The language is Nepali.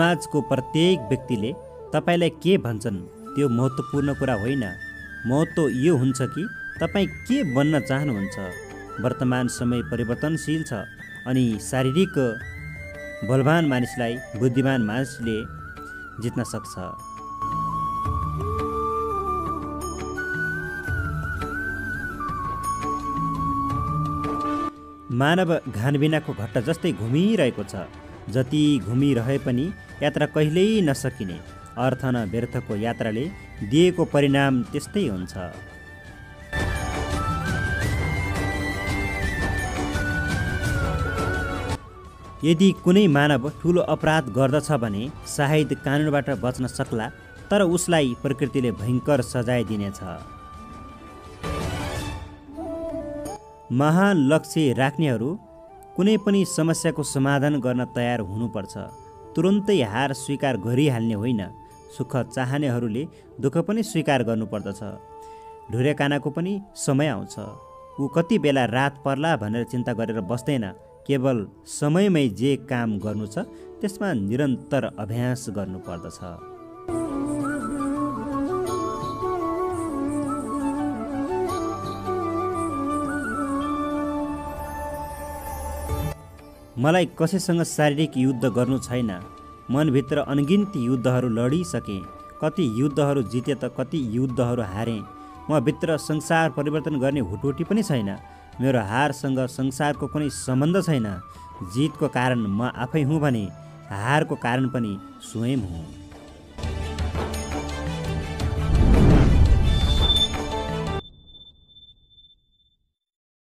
समाजको प्रत्येक व्यक्तिले तपाईलाई के भन्छन् त्यो महत्त्वपूर्ण कुरा होइन। महत्त्व यो हुन्छ कि तपाई के बन्न चाहनुहुन्छ। वर्तमान समय परिवर्तनशील छ अनि शारीरिक बलवान मानिसलाई बुद्धिमान मानिसले जित्न सक्छ। मानव घानबिनाको घट्टा जस्तै घुमिरहेको छ। जति घुमिरहे पनि यात्रा कहिल्यै नसकिने अर्थ न व्यर्थको यात्राले दिएको परिणाम त्यस्तै हुन्छ। यदि कुनै मानव ठूलो अपराध गर्दछ भने सायद कानुनबाट बच्न सक्ला, तर उसलाई प्रकृतिले भयंकर सजाय दिनेछ। महान लक्ष्य राख्नेहरू कुनै पनि समस्याको समाधान गर्न तयार हुनुपर्छ। तुरुन्तै हार स्वीकार गरिहाल्ने होइन। सुख चाहनेहरूले दुःख पनि स्वीकार गर्नुपर्दछ। ढुरेकानाको पनि समय आउँछ। ऊ कति बेला रात पर्ला भनेर चिन्ता गरेर बस्दैन। केवल समयमै जे काम गर्नु छ त्यसमा निरन्तर अभ्यास गर्नुपर्दछ। मलाई कसैसँग शारीरिक युद्ध गर्नु छैन। मनभित्र अनगिन्ती युद्धहरू लडिसके। कति युद्धहरू जिते त कति युद्धहरू हारेँ। म भित्र संसार परिवर्तन गर्ने हुटहुटी पनि छैन। मेरो हारसँग संसारको कुनै सम्बन्ध छैन। जितको कारण म आफै हुँ भने हारको कारण पनि स्वयं हुँ।